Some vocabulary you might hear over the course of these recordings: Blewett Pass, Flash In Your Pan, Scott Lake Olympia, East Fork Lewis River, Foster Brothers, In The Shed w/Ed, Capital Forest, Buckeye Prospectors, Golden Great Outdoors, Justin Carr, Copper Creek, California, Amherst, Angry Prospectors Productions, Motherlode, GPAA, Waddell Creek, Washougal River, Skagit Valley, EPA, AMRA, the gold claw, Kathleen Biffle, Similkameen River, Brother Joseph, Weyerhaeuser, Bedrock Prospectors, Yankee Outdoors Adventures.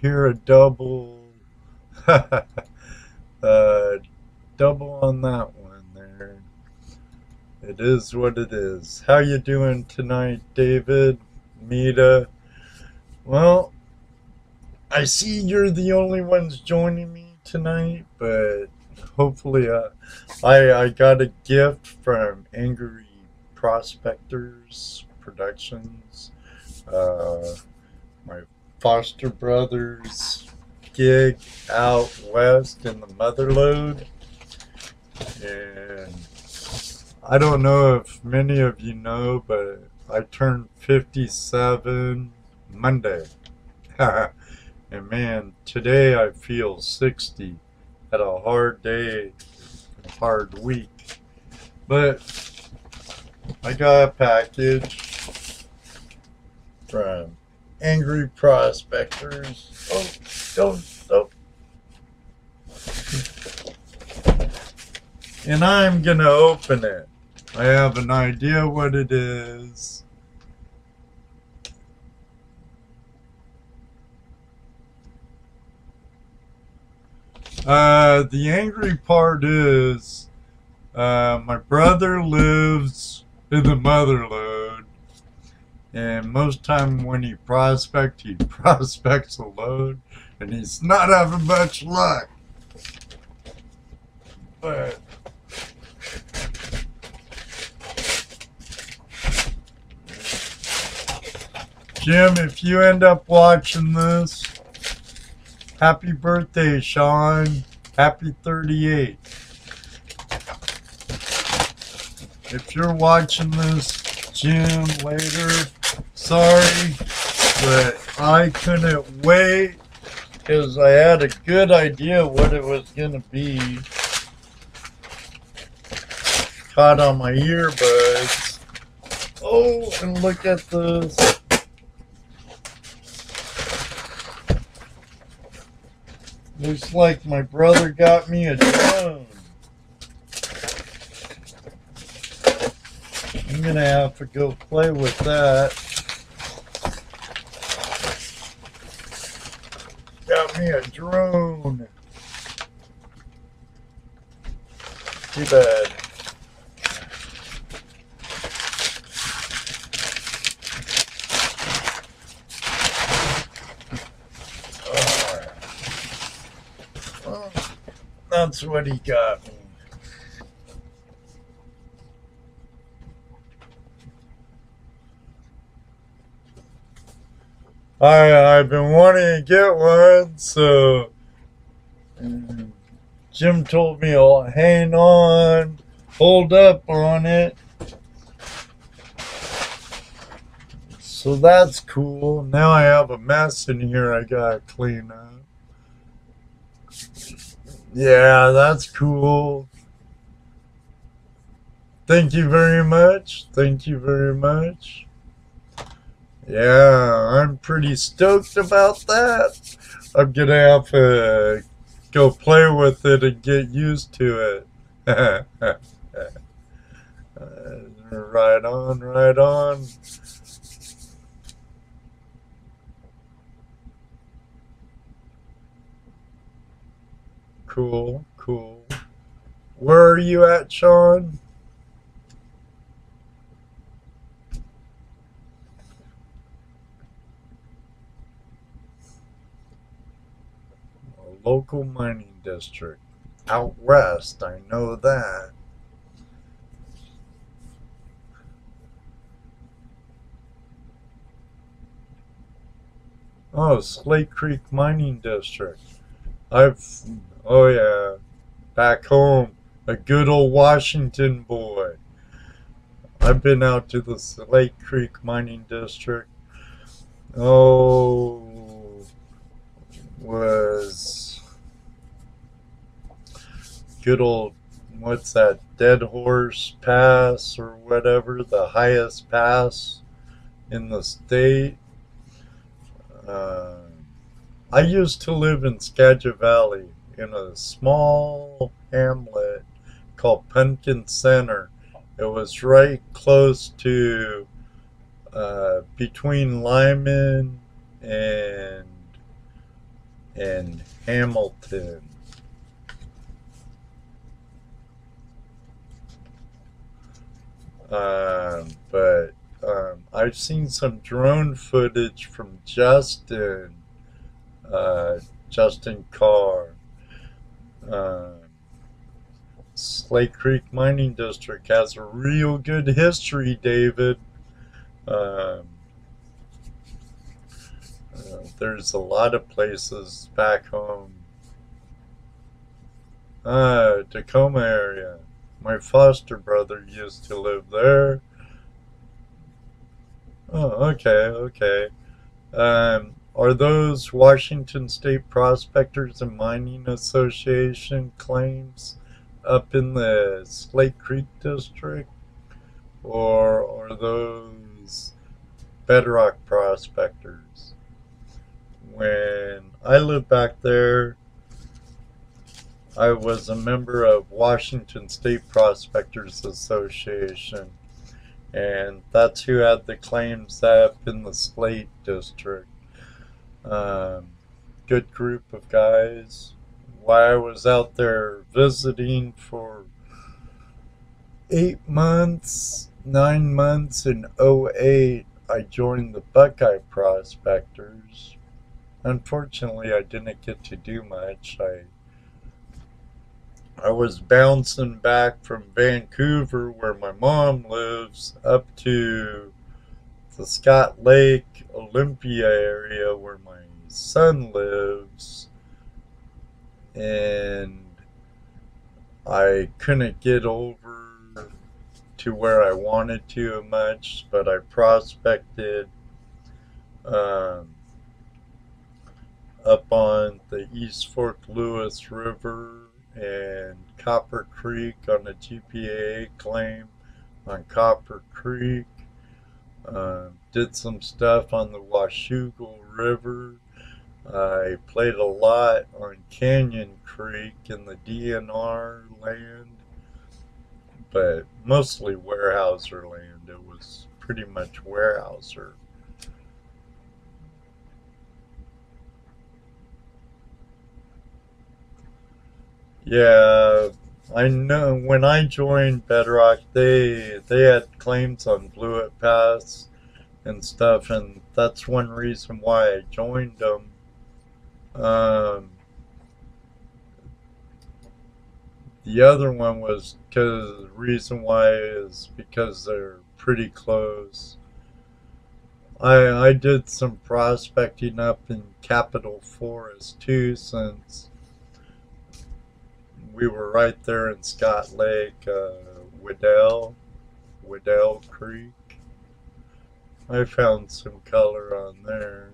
here a double. Double on that one there. It is what it is. How you doing tonight, David? Mita? Well, I see you're the only ones joining me tonight, but hopefully I got a gift from Angry Prospectors Productions. My Foster Brothers gig out west in the Motherlode, and I don't know if many of you know, but I turned 57 Monday. And man, today I feel 60. Had a hard day, hard week, but I got a package from Angry Prospectors. Oh, don't. And I'm gonna open it. I have an idea what it is. The angry part is, my brother lives in the Motherlode, and most time when he prospects alone, and he's not having much luck. But Jim, if you end up watching this, happy birthday, Sean. Happy 38. If you're watching this, Jim, later, sorry, but I couldn't wait because I had a good idea what it was going to be. Caught on my earbuds. Oh, and look at this. Looks like my brother got me a drone. I'm going to have to go play with that. Got me a drone. Too bad. Alright. Well, that's what he got me. I've been wanting to get one, so Jim told me, oh, hang on, hold up on it. So that's cool. Now I have a mess in here I gotta clean up. Yeah, that's cool. Thank you very much. Thank you very much. Yeah, I'm pretty stoked about that. I'm going to have to go play with it and get used to it. Right on, right on. Cool, cool. Where are you at, Sean? Local mining district out west, I know that. Oh, Slate Creek Mining District. Oh yeah, back home, a good old Washington boy. I've been out to the Slate Creek Mining District. Oh, was good old, what's that, Dead Horse Pass or whatever, the highest pass in the state. I used to live in Skagit Valley in a small hamlet called Pumpkin Center. It was right close to, between Lyman and and Hamilton. But I've seen some drone footage from Justin Carr. Slate Creek Mining District has a real good history, David. There's a lot of places back home. Tacoma area. My foster brother used to live there. Oh, okay. Are those Washington State Prospectors and Mining Association claims up in the Slate Creek District, or are those Bedrock Prospectors? When I lived back there, I was a member of Washington State Prospectors Association, and that's who had the claims up in the Slate District. Good group of guys. While I was out there visiting for 9 months in 2008, I joined the Buckeye Prospectors. Unfortunately, I didn't get to do much. I was bouncing back from Vancouver, where my mom lives, up to the Scott Lake Olympia area, where my son lives, and I couldn't get over to where I wanted to much, but I prospected up on the East Fork Lewis River and Copper Creek on the GPAA claim on Copper Creek. Did some stuff on the Washougal River. I played a lot on Canyon Creek in the DNR land, but mostly Weyerhaeuser land. It was pretty much Weyerhaeuser. Yeah, I know when I joined Bedrock, they had claims on Blewett Pass and stuff, and that's one reason why I joined them. The other one was because the reason why is because they're pretty close. I did some prospecting up in Capital Forest too, since we were right there in Scott Lake, Waddell Creek. I found some color on there.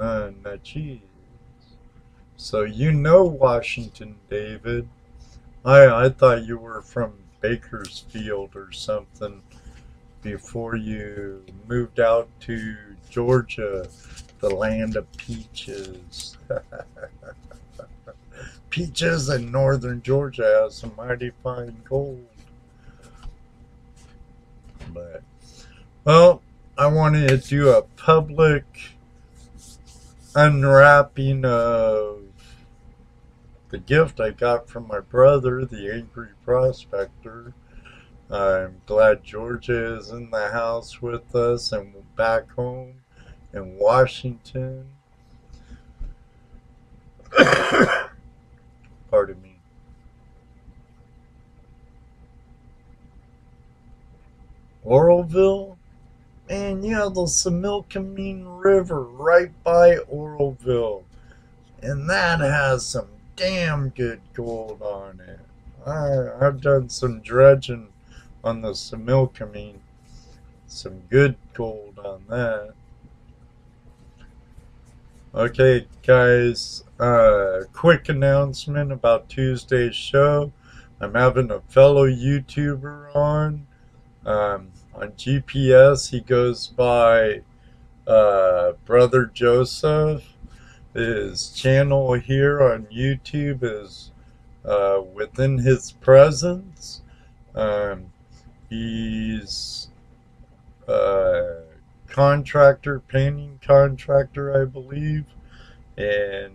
Now, geez. So you know Washington, David. I thought you were from Bakersfield or something before you moved out to Georgia, the land of peaches. Peaches in northern Georgia has some mighty fine gold. But, well, I wanted to do a public unwrapping of the gift I got from my brother, the Angry Prospector. I'm glad Georgia is in the house with us, and we're back home in Washington. Pardon me. Oroville? Man, you have the Similkameen River right by Oroville, and that has some damn good gold on it. I've done some dredging on the Similkameen, some good gold on that. Okay, guys, quick announcement about Tuesday's show. I'm having a fellow YouTuber on GPS, he goes by Brother Joseph. His channel here on YouTube is Within His Presence. He's contractor, painting contractor, I believe, and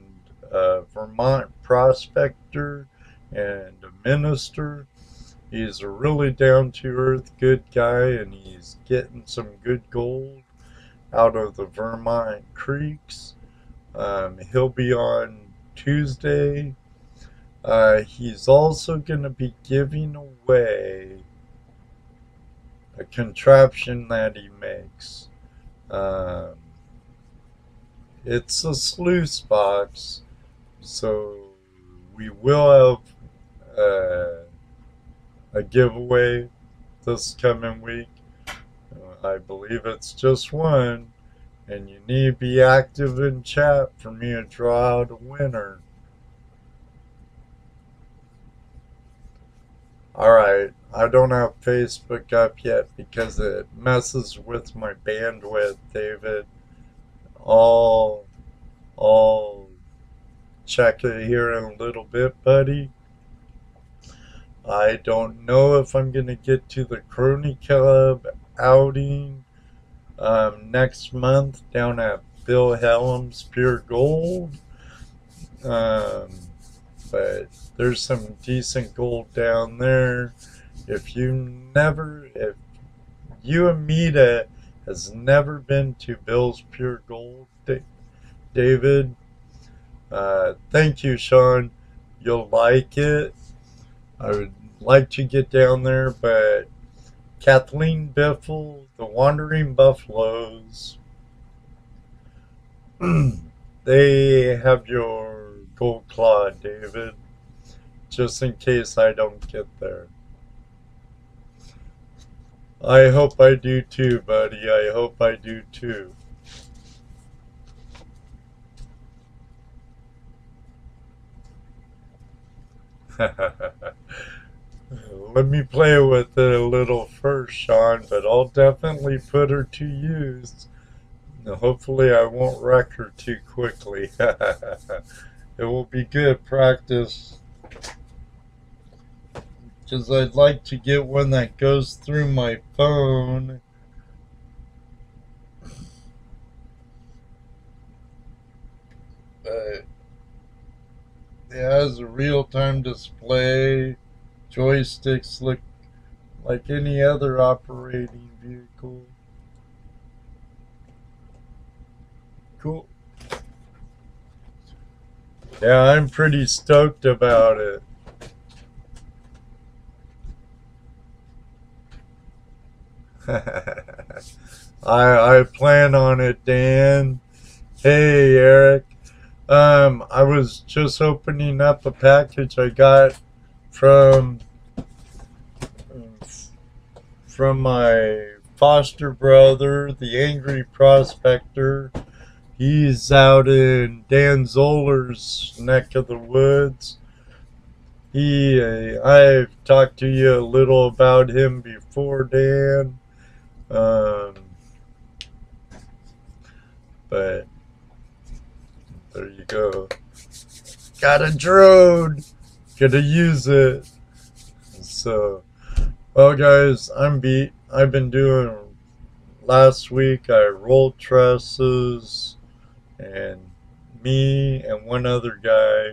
a Vermont prospector and a minister. He's a really down-to-earth good guy, and he's getting some good gold out of the Vermont creeks. He'll be on Tuesday. He's also going to be giving away a contraption that he makes. It's a sluice box, so we will have a giveaway this coming week. I believe it's just one, and you need to be active in chat for me to draw out a winner. Alright, I don't have Facebook up yet because it messes with my bandwidth, David. I'll check it here in a little bit, buddy. I don't know if I'm going to get to the Crony Club outing next month down at Bill Hellam's Pure Gold. But there's some decent gold down there. If you, Amita, has never been to Bill's Pure Gold, David, thank you, Sean. You'll like it. I would like to get down there, but Kathleen Biffle, the Wandering Buffalos, they have your gold claw, David, just in case I don't get there. I hope I do too, buddy. I hope I do too. Let me play with it a little first, Sean, but I'll definitely put her to use. Hopefully I won't wreck her too quickly. It will be good practice, because I'd like to get one that goes through my phone. But it has a real-time display. Joysticks look like any other operating vehicle. Cool. Yeah, I'm pretty stoked about it. I plan on it, Dan. Hey, Eric. I was just opening up a package I got from my foster brother, the Angry Prospector. He's out in Dan Zoller's neck of the woods. I've talked to you a little about him before, Dan. But there you go. Got a drone. Gonna use it. So, well, guys, I'm beat. I've been doing last week. I rolled trusses, and me and one other guy.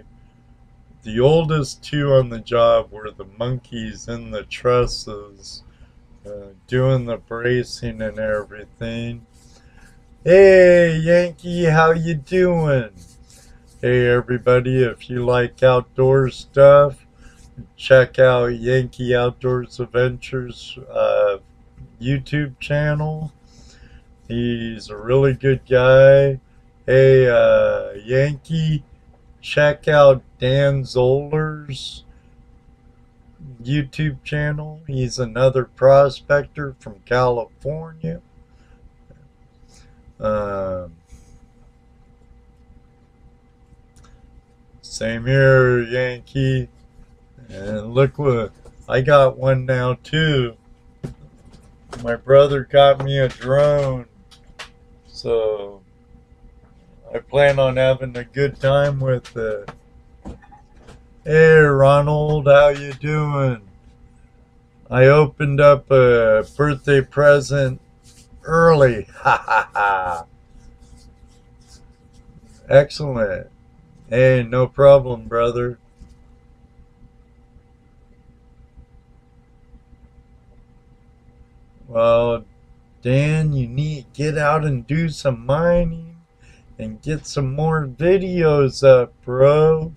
The oldest two on the job were the monkeys in the trusses, doing the bracing and everything. Hey, Yankee, how you doing? Hey, everybody, if you like outdoor stuff, check out Yankee Outdoors Adventures YouTube channel. He's a really good guy. Hey, Yankee, check out Dan Zoller's YouTube channel. He's another prospector from California. Same here, Yankee. And look what I got, one now too. My brother got me a drone, so I plan on having a good time with it. Hey, Ronald, how you doing? I opened up a birthday present early. Ha ha ha. Excellent. Hey, no problem, brother. Well, Dan, you need to get out and do some mining and get some more videos up, bro.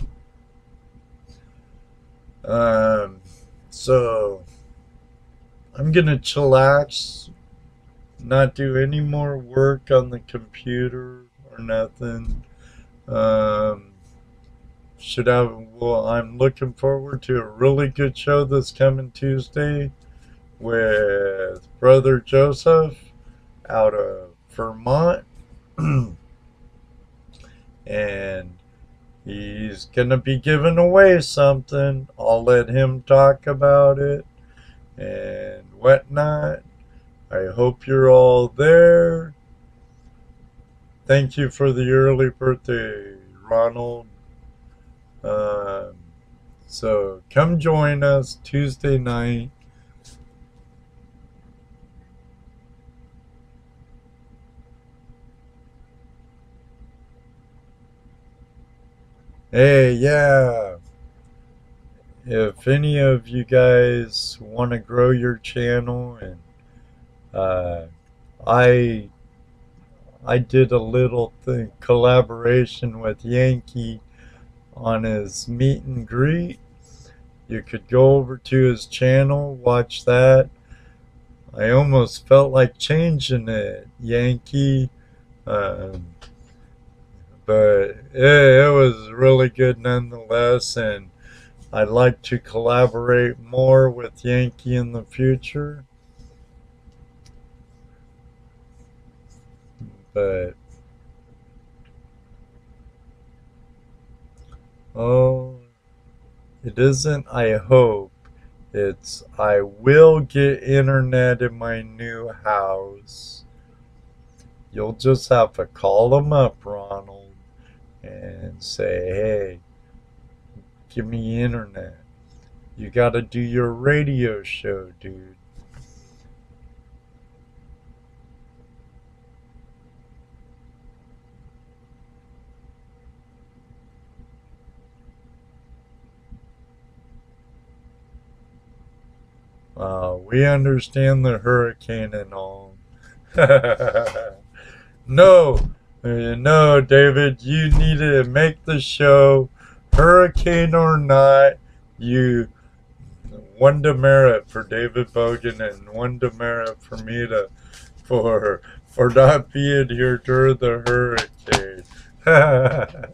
So I'm gonna chillax, not do any more work on the computer or nothing. Well, I'm looking forward to a really good show that's coming Tuesday with Brother Joseph out of Vermont. And he's gonna be giving away something. I'll let him talk about it and whatnot. I hope you're all there. Thank you for the early birthday, Ronald. So come join us Tuesday night. Hey, yeah, if any of you guys want to grow your channel, and I did a little thing, collaboration with Yankee on his meet and greet. You could go over to his channel, watch that. I almost felt like changing it, Yankee. But it was really good nonetheless, and I'd like to collaborate more with Yankee in the future. But, oh, it isn't I hope, it's I will get internet in my new house. You'll just have to call them up, Ronald, and say, hey, give me internet. You got to do your radio show, dude. We understand the hurricane and all. No. You know, David, you need to make the show, hurricane or not. You, one demerit for David Bogan and one demerit for me to, for not being here during the hurricane.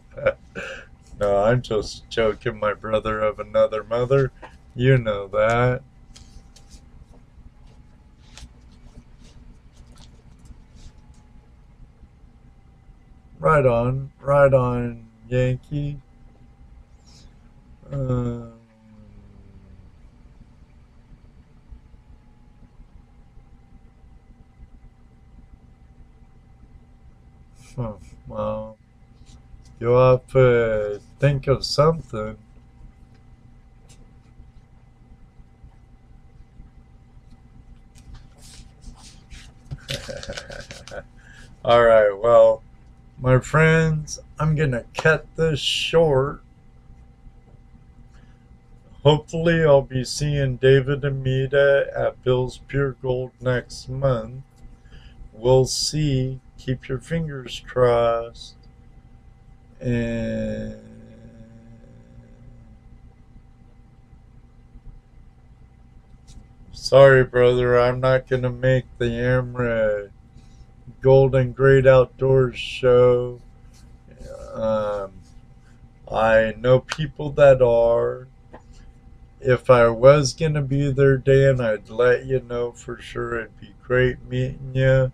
No, I'm just joking, my brother of another mother. You know that. Right on, Yankee. Well, you have to think of something. All right, well, my friends, I'm gonna cut this short. Hopefully I'll be seeing David Amida at Bill's Pure Gold next month. We'll see. Keep your fingers crossed. And sorry, brother, I'm not gonna make the AMRA Golden Great Outdoors show. I know people that are. If I was gonna be there, Dan, I'd let you know for sure. It'd be great meeting you.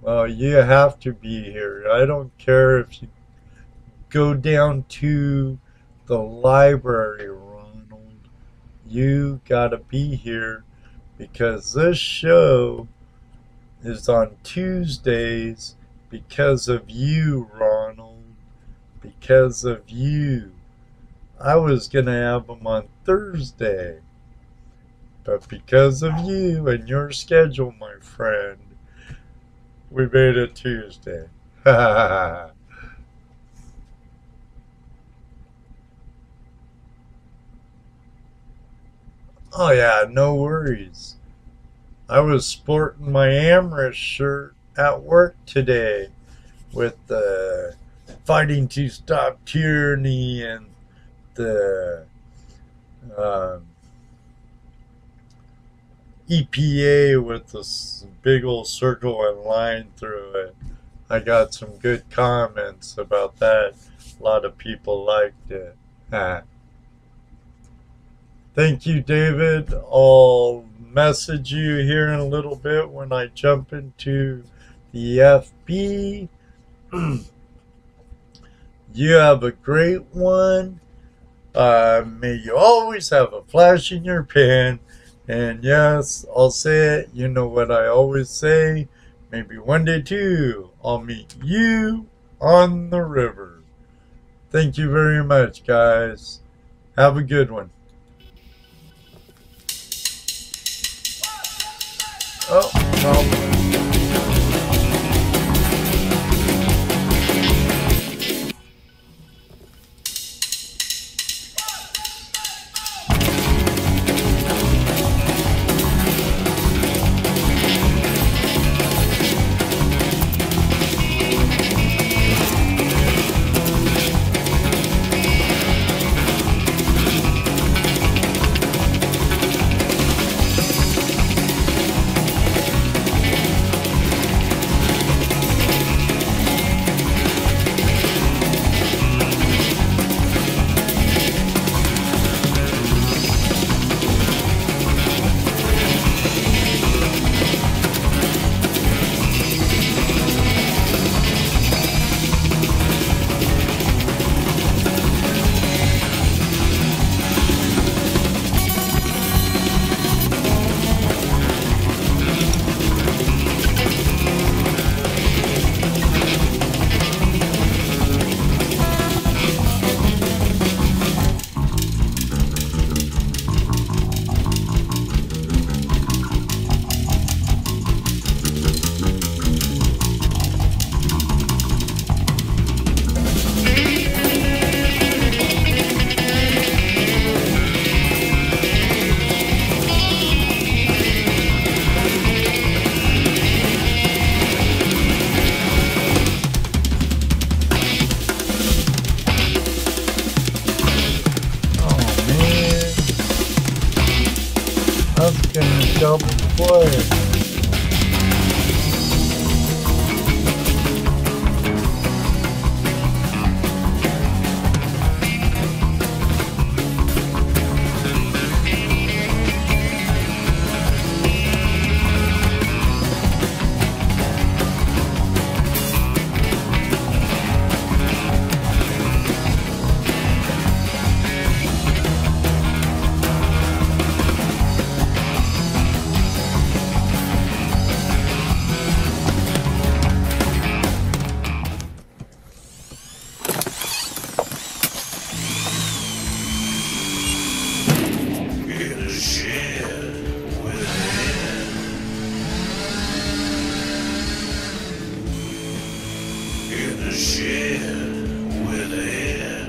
Well, you have to be here. I don't care if you go down to the library room. You gotta be here, because this show is on Tuesdays because of you, Ronald. Because of you. I was gonna have them on Thursday, But because of you and your schedule, my friend, we made it Tuesday. Ha. Oh yeah, no worries. I was sporting my Amherst shirt at work today with the fighting to stop tyranny and the EPA with this big old circle and line through it. I got some good comments about that. A lot of people liked it. Thank you, David. I'll message you here in a little bit when I jump into the FB. You have a great one. May you always have a flash in your pan. And yes, I'll say it. You know what I always say. Maybe one day too, I'll meet you on the river. Thank you very much, guys. Have a good one. Oh, no. In the shed with Ed.